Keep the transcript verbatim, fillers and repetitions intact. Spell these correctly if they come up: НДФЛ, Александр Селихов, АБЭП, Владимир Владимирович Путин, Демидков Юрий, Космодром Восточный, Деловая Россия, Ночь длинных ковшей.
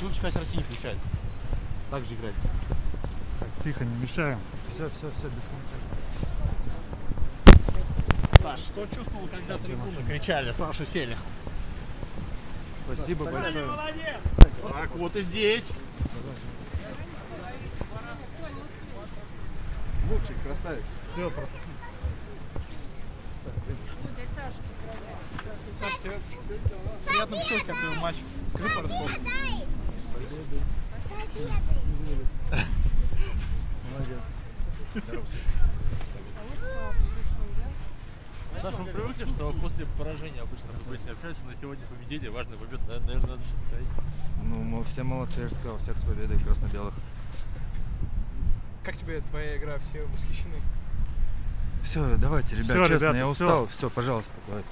Почему чемпионат России не получается? Так же играть. Так, тихо, не мешаем. Все, все, все, без комментариев. Саш, что чувствовал, когда трибуны кричали Саша Селихов? Спасибо так, большое. Молодец. Так, вот и здесь. Лучший красавец. Все, проходи. Саша, тебе приятно в шоке от твоего матча. Скажи пару слов. Молодец. Саша, вы привыкли, что после поражения обычно футболисты не общаются, но сегодня победили, важная победа, наверное, надо что-то сказать. Ну, мы все молодцы, я же сказал, всех с победой красно-белых. Как тебе твоя игра? Все восхищены? Все, давайте, ребят, все, честно, ребята, я устал. Все, все пожалуйста, давайте.